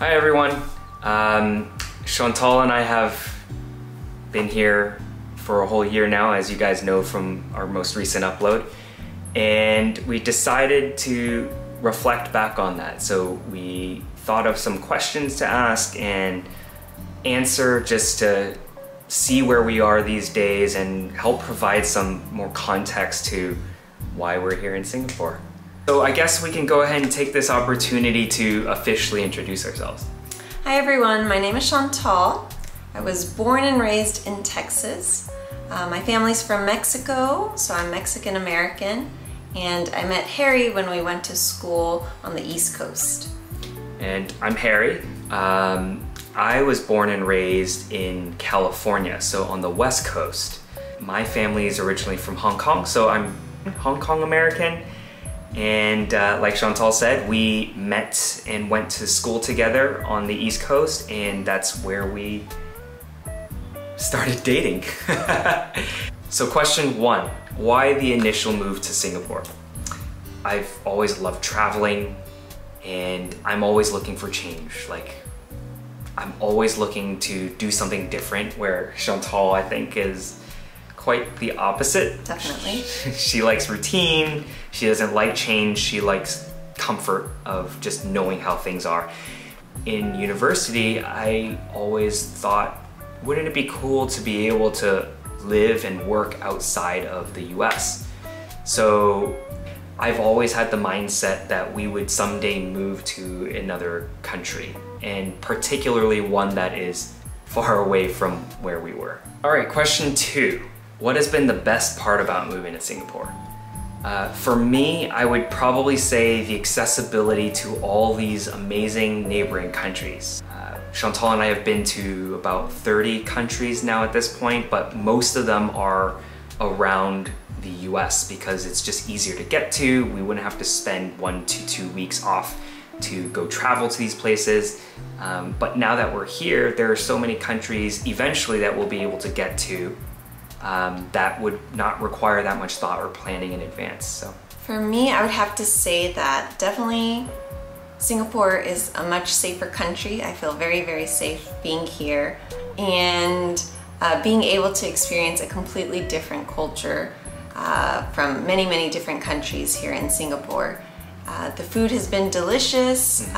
Hi everyone. Chantal and I have been here for a whole year now, as you guys know from our most recent upload, and we decided to reflect back on that. So we thought of some questions to ask and answer just to see where we are these days and help provide some more context to why we're here in Singapore. So I guess we can go ahead and take this opportunity to officially introduce ourselves. Hi everyone, my name is Chantal. I was born and raised in Texas. My family's from Mexico, so I'm Mexican-American, and I met Harry when we went to school on the East Coast. And I'm Harry. I was born and raised in California, so on the West Coast. My family is originally from Hong Kong, so I'm Hong Kong American. And like Chantal said, we met and went to school together on the East Coast, and that's where we started dating. So question one, why the initial move to Singapore? I've always loved traveling, and I'm always looking for change. Like, I'm always looking to do something different, where Chantal, I think, is quite the opposite. Definitely. She likes routine, she doesn't like change, she likes comfort of just knowing how things are. In university, I always thought, wouldn't it be cool to be able to live and work outside of the US? So I've always had the mindset that we would someday move to another country, and particularly one that is far away from where we were. All right, question two. What has been the best part about moving to Singapore? For me, I would probably say the accessibility to all these amazing neighboring countries. Chantal and I have been to about 30 countries now at this point, but most of them are around the US because it's just easier to get to. We wouldn't have to spend 1 to 2 weeks off to go travel to these places. But now that we're here, there are so many countries eventually that we'll be able to get to. That would not require that much thought or planning in advance. So for me, I would have to say that definitely Singapore is a much safer country. I feel very, very safe being here, and being able to experience a completely different culture from many, many different countries here in Singapore. The food has been delicious,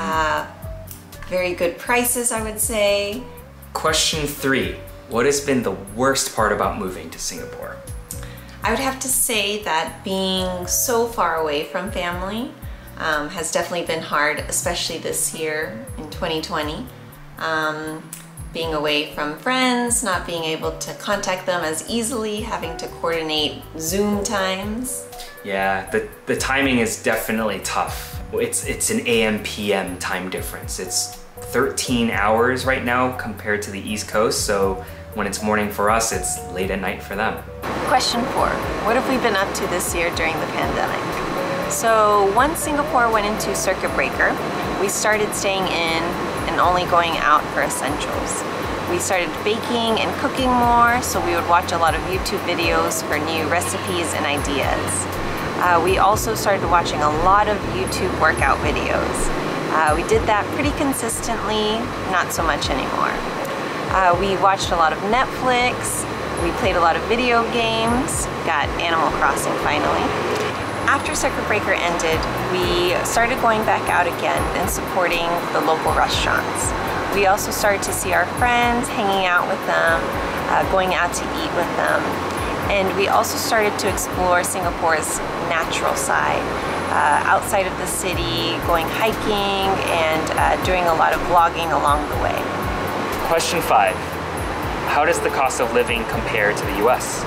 very good prices, I would say. Question three. What has been the worst part about moving to Singapore? I would have to say that being so far away from family has definitely been hard, especially this year in 2020. Being away from friends, not being able to contact them as easily, having to coordinate Zoom times. Yeah, the timing is definitely tough. It's an AM/PM time difference. It's 13 hours right now compared to the East Coast, so when it's morning for us, it's late at night for them. Question four, what have we been up to this year during the pandemic? So once Singapore went into circuit breaker, we started staying in and only going out for essentials. We started baking and cooking more, so we would watch a lot of YouTube videos for new recipes and ideas. We also started watching a lot of YouTube workout videos. We did that pretty consistently, not so much anymore. We watched a lot of Netflix, we played a lot of video games, got Animal Crossing finally. After Circuit Breaker ended, we started going back out again and supporting the local restaurants. We also started to see our friends, hanging out with them, going out to eat with them. And we also started to explore Singapore's natural side. Outside of the city, going hiking, and doing a lot of vlogging along the way. Question five, how does the cost of living compare to the US?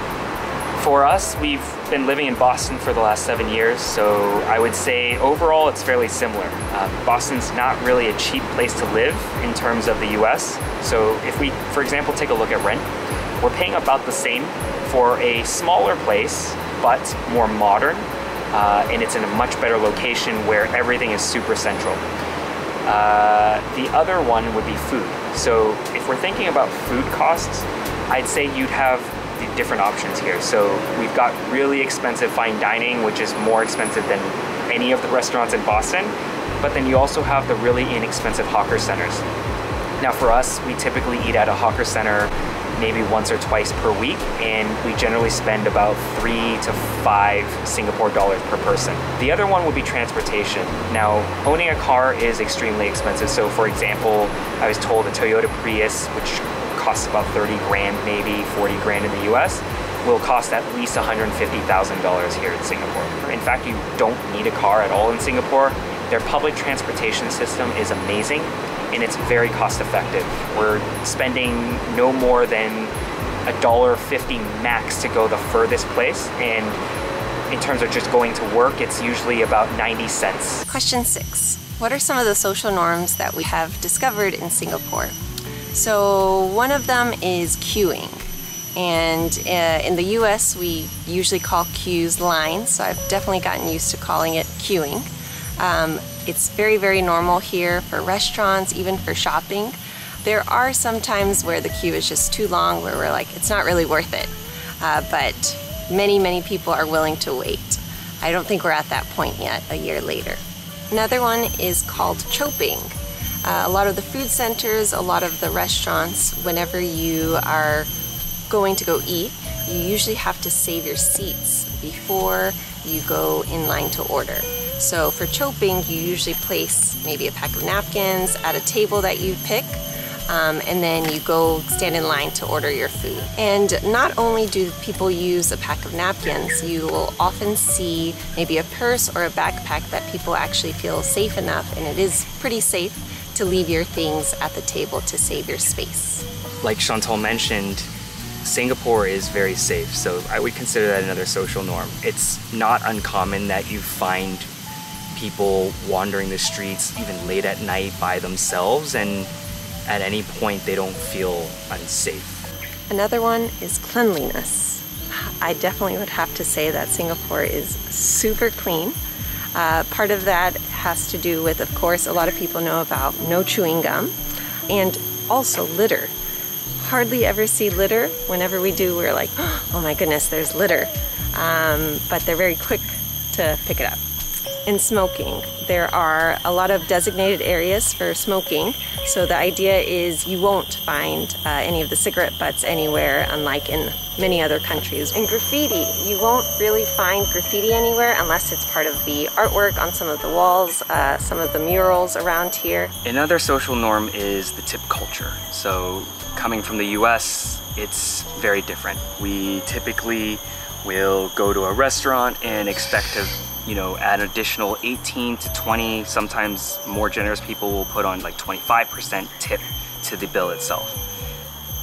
For us, we've been living in Boston for the last 7 years, so I would say overall it's fairly similar. Boston's not really a cheap place to live in terms of the US, so if we, for example, take a look at rent, we're paying about the same for a smaller place, but more modern, and it's in a much better location where everything is super central. The other one would be food. So if we're thinking about food costs, I'd say you'd have the different options here. So we've got really expensive fine dining, which is more expensive than any of the restaurants in Boston. But then you also have the really inexpensive hawker centers. Now for us, we typically eat at a hawker center maybe once or twice per week, and we generally spend about 3 to 5 Singapore dollars per person. The other one would be transportation. Now, owning a car is extremely expensive. So for example, I was told a Toyota Prius, which costs about 30 grand, maybe 40 grand in the US, will cost at least $150,000 here in Singapore. In fact, you don't need a car at all in Singapore. Their public transportation system is amazing, and it's very cost effective. We're spending no more than $1.50 max to go the furthest place, and in terms of just going to work, it's usually about 90 cents. Question 6, what are some of the social norms that we have discovered in Singapore? So one of them is queuing, and in the US we usually call queues lines, so I've definitely gotten used to calling it queuing. It's very, very normal here for restaurants, even for shopping. There are some times where the queue is just too long, where we're like, it's not really worth it. But many, many people are willing to wait. I don't think we're at that point yet, a year later. Another one is called choping. A lot of the food centers, a lot of the restaurants, whenever you are going to go eat, you usually have to save your seats before you go in line to order. So for choping, you usually place maybe a pack of napkins at a table that you pick, and then you go stand in line to order your food. And not only do people use a pack of napkins, you will often see maybe a purse or a backpack that people actually feel safe enough, and it is pretty safe to leave your things at the table to save your space. Like Chantal mentioned, Singapore is very safe, so I would consider that another social norm. It's not uncommon that you find people wandering the streets even late at night by themselves, and at any point they don't feel unsafe. Another one is cleanliness. I definitely would have to say that Singapore is super clean. Part of that has to do with, of course, a lot of people know about no chewing gum, and also litter. Hardly ever see litter. Whenever we do, we're like, oh my goodness, there's litter. But they're very quick to pick it up. And smoking. There are a lot of designated areas for smoking. So the idea is you won't find any of the cigarette butts anywhere, unlike in many other countries. And graffiti. You won't really find graffiti anywhere unless it's part of the artwork on some of the walls, some of the murals around here. Another social norm is the tip culture. So coming from the US, it's very different. We typically will go to a restaurant and expect to, add an additional 18 to 20, sometimes more generous people will put on like 25% tip to the bill itself.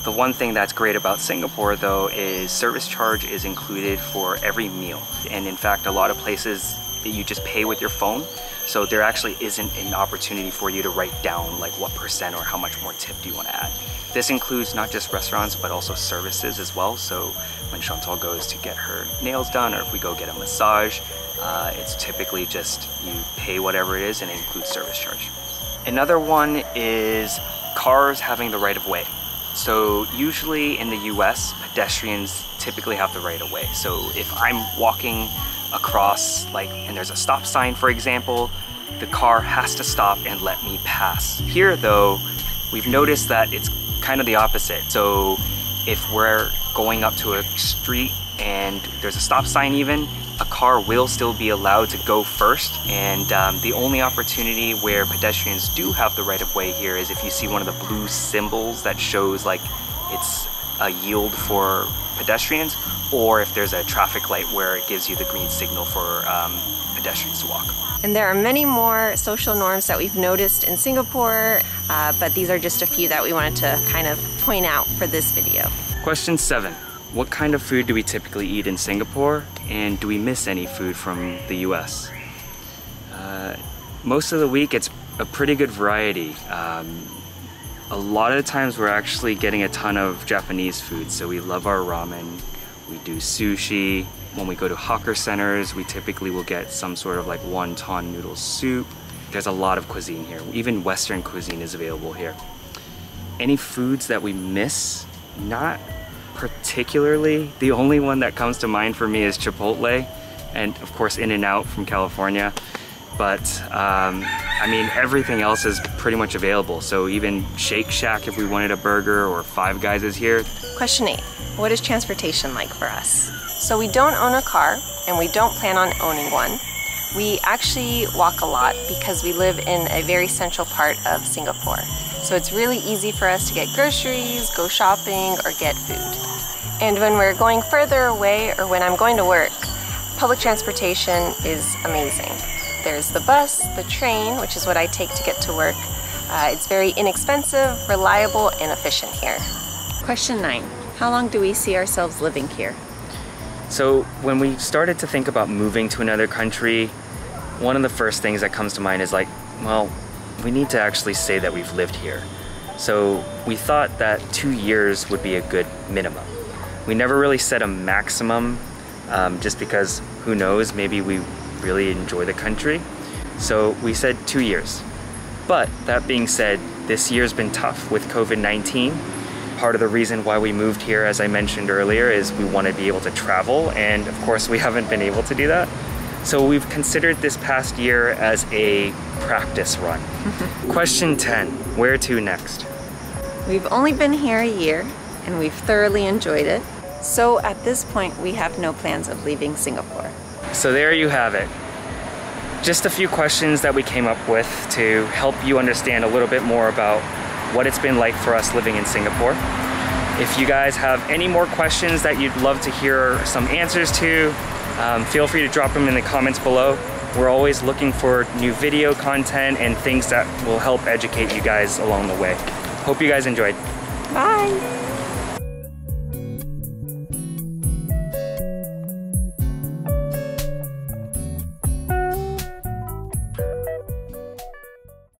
The one thing that's great about Singapore though is service charge is included for every meal. And in fact, a lot of places that you just pay with your phone. So there actually isn't an opportunity for you to write down like what percent or how much more tip do you want to add. This includes not just restaurants, but also services as well. So when Chantal goes to get her nails done, or if we go get a massage, it's typically just you pay whatever it is, and it includes service charge. Another one is cars having the right of way. So usually in the US, pedestrians typically have the right of way. So if I'm walking across, and there's a stop sign, for example, the car has to stop and let me pass. Here though, we've noticed that it's kind of the opposite. So if we're going up to a street and there's a stop sign even, a car will still be allowed to go first. And the only opportunity where pedestrians do have the right of way here is if you see one of the blue symbols that shows like it's a yield for pedestrians, or if there's a traffic light where it gives you the green signal for pedestrians to walk. And there are many more social norms that we've noticed in Singapore, but these are just a few that we wanted to kind of point out for this video. Question 7, what kind of food do we typically eat in Singapore, and do we miss any food from the US? Most of the week it's a pretty good variety. A lot of the times we're actually getting a ton of Japanese food, so we love our ramen, we do sushi. When we go to hawker centers, we typically will get some sort of like wonton noodle soup. There's a lot of cuisine here. Even Western cuisine is available here. Any foods that we miss? Not particularly, the only one that comes to mind for me is Chipotle, and of course In-N-Out from California. But I mean, everything else is pretty much available. So even Shake Shack if we wanted a burger, or Five Guys is here. Question 8, what is transportation like for us? So we don't own a car and we don't plan on owning one. We actually walk a lot because we live in a very central part of Singapore. So it's really easy for us to get groceries, go shopping, or get food. And when we're going further away or when I'm going to work, public transportation is amazing. There's the bus, the train, which is what I take to get to work. It's very inexpensive, reliable, and efficient here. Question 9, how long do we see ourselves living here? So when we started to think about moving to another country, one of the first things that comes to mind is like, well, we need to actually say that we've lived here. So we thought that 2 years would be a good minimum. We never really set a maximum, just because who knows, maybe we really enjoy the country. So we said 2 years. But that being said, this year's been tough with COVID-19. Part of the reason why we moved here, as I mentioned earlier, is we want to be able to travel, and of course we haven't been able to do that. So we've considered this past year as a practice run. Question 10, where to next? We've only been here a year and we've thoroughly enjoyed it. So at this point, we have no plans of leaving Singapore. So there you have it. Just a few questions that we came up with to help you understand a little bit more about what it's been like for us living in Singapore. If you guys have any more questions that you'd love to hear some answers to, feel free to drop them in the comments below. We're always looking for new video content and things that will help educate you guys along the way. Hope you guys enjoyed. Bye.